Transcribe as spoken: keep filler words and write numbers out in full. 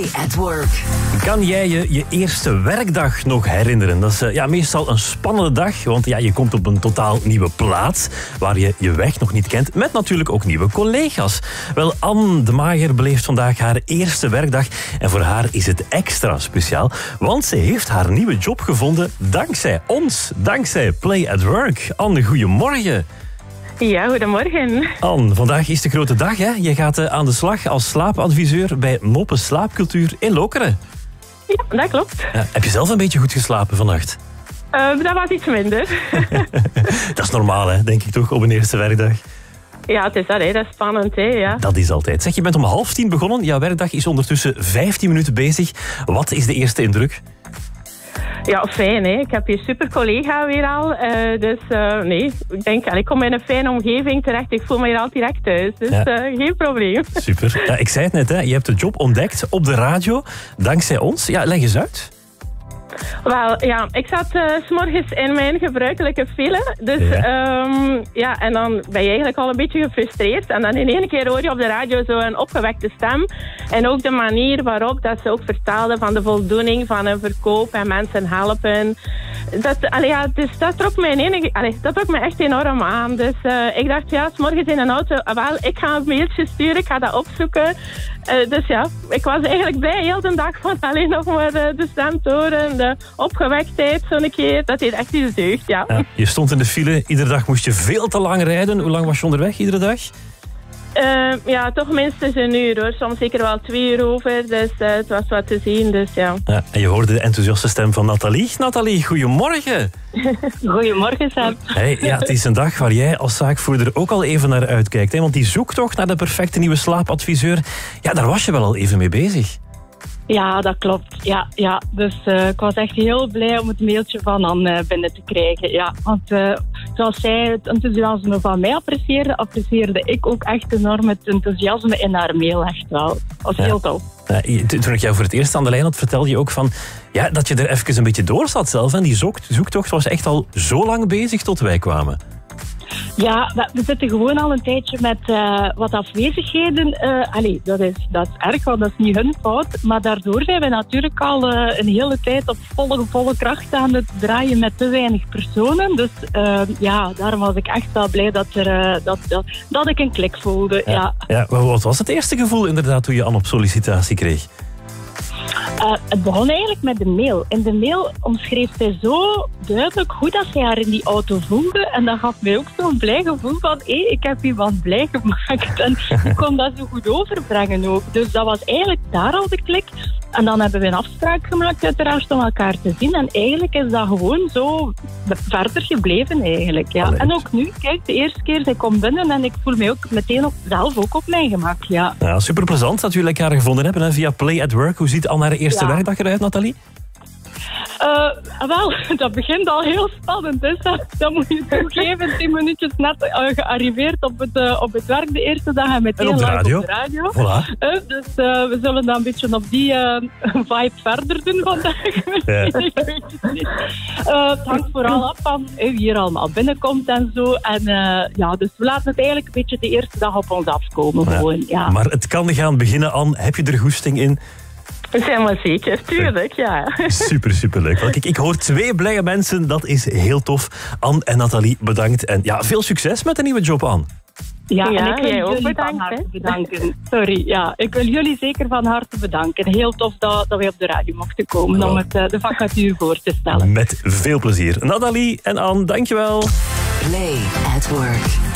Play at Work. Kan jij je je eerste werkdag nog herinneren? Dat is uh, ja, meestal een spannende dag, want ja, je komt op een totaal nieuwe plaats waar je je weg nog niet kent, met natuurlijk ook nieuwe collega's. Wel, Anne de Mager beleeft vandaag haar eerste werkdag en voor haar is het extra speciaal, want ze heeft haar nieuwe job gevonden dankzij ons, dankzij Play at Work. Anne, goedemorgen. Ja, goedemorgen. Anne, vandaag is de grote dag, hè? Je gaat aan de slag als slaapadviseur bij Moppen Slaapcultuur in Lokeren. Ja, dat klopt. Ja, heb je zelf een beetje goed geslapen vannacht? Uh, dat was iets minder. Dat is normaal, hè, denk ik toch, op een eerste werkdag? Ja, het is dat, hè. Dat is spannend, hè. Ja. Dat is altijd. Zeg, je bent om half tien begonnen. Jouw werkdag is ondertussen vijftien minuten bezig. Wat is de eerste indruk? Ja, fijn, hè. Ik heb hier super collega weer al. Uh, dus uh, nee, ik denk, ik kom in een fijne omgeving terecht. Ik voel me hier al direct thuis. Dus ja. uh, geen probleem. Super. Ja, ik zei het net, hè. Je hebt de job ontdekt op de radio. Dankzij ons. Ja, leg eens uit. Wel, ja, ik zat uh, 's morgens in mijn gebruikelijke file. Dus ja. Um, ja, en dan ben je eigenlijk al een beetje gefrustreerd. En dan in één keer hoor je op de radio zo'n opgewekte stem. En ook de manier waarop dat ze ook vertaalden van de voldoening van een verkoop en mensen helpen. Dat, allee, ja, dus dat trok mij enig, allee, dat trok mij echt enorm aan. Dus uh, ik dacht, ja, 's morgens in een auto, wel, ik ga een mailtje sturen, ik ga dat opzoeken. Uh, dus ja, ik was eigenlijk blij heel de dag van alleen nog maar uh, de stem te horen, de opgewektheid zo'n keer, dat deed echt iets deugd, ja. ja. Je stond in de file, iedere dag moest je veel te lang rijden. Hoe lang was je onderweg iedere dag? Uh, ja, toch minstens een uur hoor. Soms zeker wel twee uur over, dus uh, het was wat te zien, dus ja. ja. En je hoorde de enthousiaste stem van Nathalie. Nathalie, goedemorgen. Goedemorgen, Sam. Hey, ja, het is een dag waar jij als zaakvoerder ook al even naar uitkijkt, hè? Want die zoektocht naar de perfecte nieuwe slaapadviseur, ja, daar was je wel al even mee bezig. Ja, dat klopt. Ja, ja. Dus uh, ik was echt heel blij om het mailtje van Anne binnen te krijgen. Ja, want uh, zoals zij het enthousiasme van mij apprecieerde, apprecieerde ik ook echt enorm het enthousiasme in haar mail. Echt wel. Dat was ja. heel tof. Ja, toen ik jou voor het eerst aan de lijn had, vertelde je ook van, ja, dat je er even een beetje door zat zelf. En die zoektocht was echt al zo lang bezig tot wij kwamen. Ja, we zitten gewoon al een tijdje met uh, wat afwezigheden. Uh, allee, dat is, dat is erg, want dat is niet hun fout. Maar daardoor zijn we natuurlijk al uh, een hele tijd op volle, volle kracht aan het draaien met te weinig personen. Dus uh, ja, daarom was ik echt wel blij dat, er, uh, dat, dat, dat ik een klik voelde. Ja. Ja. Ja, maar wat was het eerste gevoel inderdaad toen je Anne op sollicitatie kreeg? Uh, het begon eigenlijk met de mail. In de mail omschreef zij zo duidelijk hoe dat zij haar in die auto voelde. En dat gaf mij ook zo'n blij gevoel van, hé, ik heb iemand blij gemaakt. En ik kon dat zo goed overbrengen ook. Dus dat was eigenlijk daar al de klik. En dan hebben we een afspraak gemaakt uiteraard om elkaar te zien. En eigenlijk is dat gewoon zo verder gebleven eigenlijk. Ja. En ook nu, kijk, de eerste keer zij komt binnen en ik voel mij ook meteen op, zelf ook op mijn gemak. Ja. Ja, super plezant dat jullie elkaar gevonden hebben, hè, via Play at Work. Hoe ziet Anne haar eerste ja. werkdag eruit, Nathalie? Uh, wel, dat begint al heel spannend. Dus dat, dat moet je toegeven. Tien minuutjes net uh, gearriveerd op het, uh, op het werk de eerste dag en meteen en op de radio. Op de radio. Voilà. Uh, dus uh, we zullen dan een beetje op die uh, vibe verder doen vandaag. Ja. Ik weet het niet. Uh, het hangt vooral af van uh, wie hier allemaal binnenkomt en zo. En, uh, ja, dus we laten het eigenlijk een beetje de eerste dag op ons afkomen. Ja. Gewoon, ja. Maar het kan gaan beginnen, Anne. Heb je er goesting in? Dat zijn we zeker, tuurlijk, ja. Super, super leuk. Kijk, ik hoor twee blije mensen, dat is heel tof. Anne en Nathalie, bedankt. En ja, veel succes met de nieuwe job, Anne. Ja, ja, en ik wil jij jullie bedankt, van harte bedanken. Sorry, ja, ik wil jullie zeker van harte bedanken. Heel tof dat, dat wij op de radio mochten komen oh. om het, de vacature voor te stellen. Met veel plezier. Nathalie en Anne, dankjewel. Play at Work.